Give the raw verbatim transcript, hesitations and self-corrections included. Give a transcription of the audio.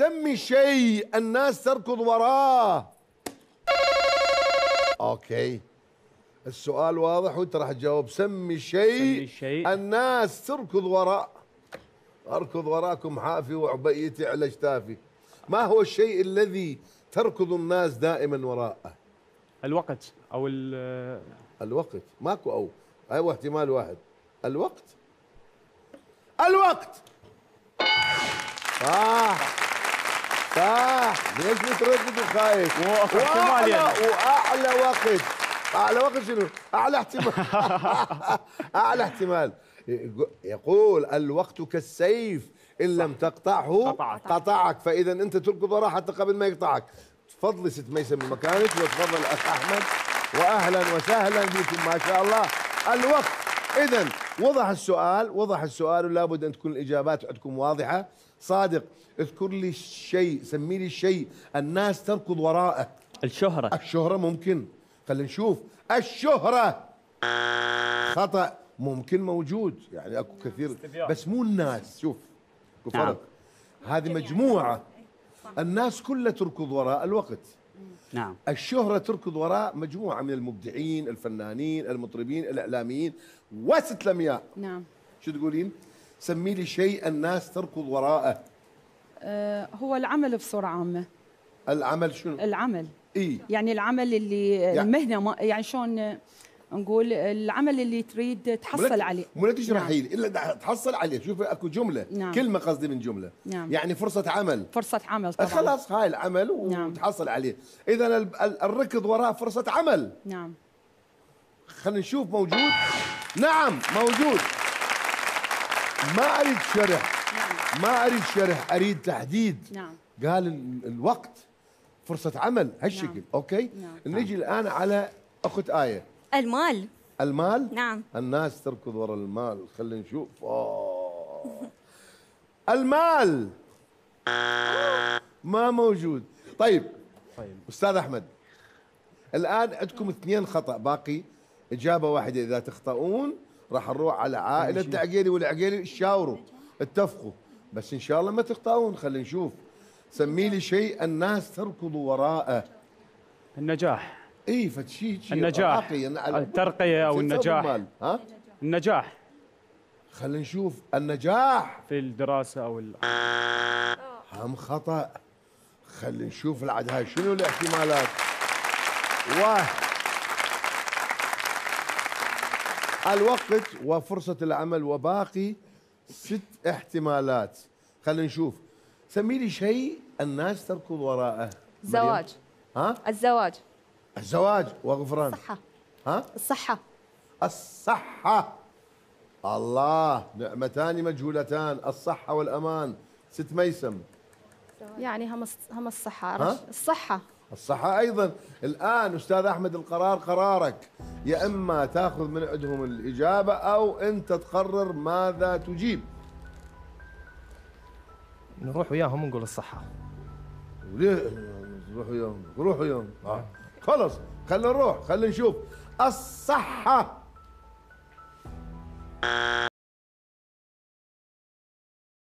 سمي شيء الناس تركض وراه. اوكي السؤال واضح وانت راح تجاوب. سمي شيء الناس تركض وراء. اركض وراكم حافي وعبيتي على اجتافي. ما هو الشيء الذي تركض الناس دائما وراءه؟ الوقت او ال الوقت ماكو او ايوه احتمال واحد. الوقت الوقت صح صح. ليش بتركض وخايف؟ واحتمال يعني واعلى وقت. أعلى وقت شنو؟ أعلى احتمال أعلى احتمال. يقول الوقت كالسيف إن لم تقطعه قطعك, قطعك. فإذا أنت تركض وراه حتى قبل ما يقطعك. تفضلي ست ميسم من مكانك وتفضل أخ أحمد وأهلا وسهلا بكم ما شاء الله. الوقت. إذا وضح السؤال وضح السؤال ولا بد أن تكون الإجابات عندكم واضحة. صادق اذكر لي شيء سمي لي شيء الناس تركض وراءه. الشهرة. الشهرة ممكن. خلينا نشوف. الشهرة خطأ. ممكن موجود يعني اكو كثير بس مو الناس. شوف اكو فرق. هذه مجموعة الناس كلها تركض وراء الوقت. نعم. الشهرة تركض وراء مجموعة من المبدعين الفنانين المطربين الإعلاميين وستلمياء. نعم. شو تقولين؟ سمي لي شيء الناس تركض وراءه. أه هو العمل بصورة عامة. العمل شنو؟ العمل إيه؟ يعني العمل اللي يعني المهنه ما يعني شلون نقول العمل اللي تريد تحصل ملت عليه. مو لا تشرحي لي الا تحصل عليه. شوف اكو جمله. نعم. كلمه قصدي من جمله. نعم. يعني فرصه عمل. فرصه عمل طبعا. خلاص هاي العمل وتحصل. نعم. عليه. اذا الركض وراه فرصه عمل. نعم. خلينا نشوف موجود. نعم موجود. ما اريد شرح. نعم. ما اريد شرح اريد تحديد. نعم. قال الوقت فرصة عمل هالشكل. نعم. اوكي. نعم. نجي الان على اخت آية. المال. المال. نعم. الناس تركض ورا المال. خلينا نشوف. أوه. المال ما موجود. طيب طيب استاذ احمد الان عندكم اثنين خطأ باقي اجابة واحدة. اذا تخطئون راح نروح على عائلة العقيلي والعقيلي تشاوروا اتفقوا بس ان شاء الله ما تخطئون. خلينا نشوف. سمي لي شيء الناس تركض وراءه. النجاح. اي فشيء النجاح الترقية او النجاح. ها؟ النجاح. خلينا نشوف. النجاح في الدراسة او ال هم خطأ. خلينا نشوف العد هاي شنو الاحتمالات. واحد الوقت وفرصة العمل وباقي ست احتمالات. خلينا نشوف. سمي لي شيء الناس تركض وراءه. زواج. ها؟ الزواج. الزواج وغفران. الصحة. ها؟ الصحة. الصحة. الله نعمتان مجهولتان الصحة والأمان. ست ميسم. يعني هم هم الصحة. ها؟ الصحة. الصحة أيضا. الآن أستاذ أحمد القرار قرارك. يا إما تأخذ من عندهم الإجابة أو أنت تقرر ماذا تجيب. نروح وياهم نقول الصحة. وليه نروح وياهم؟ نروح وياهم. آه. خلص خلينا نروح خلينا نشوف. الصحة.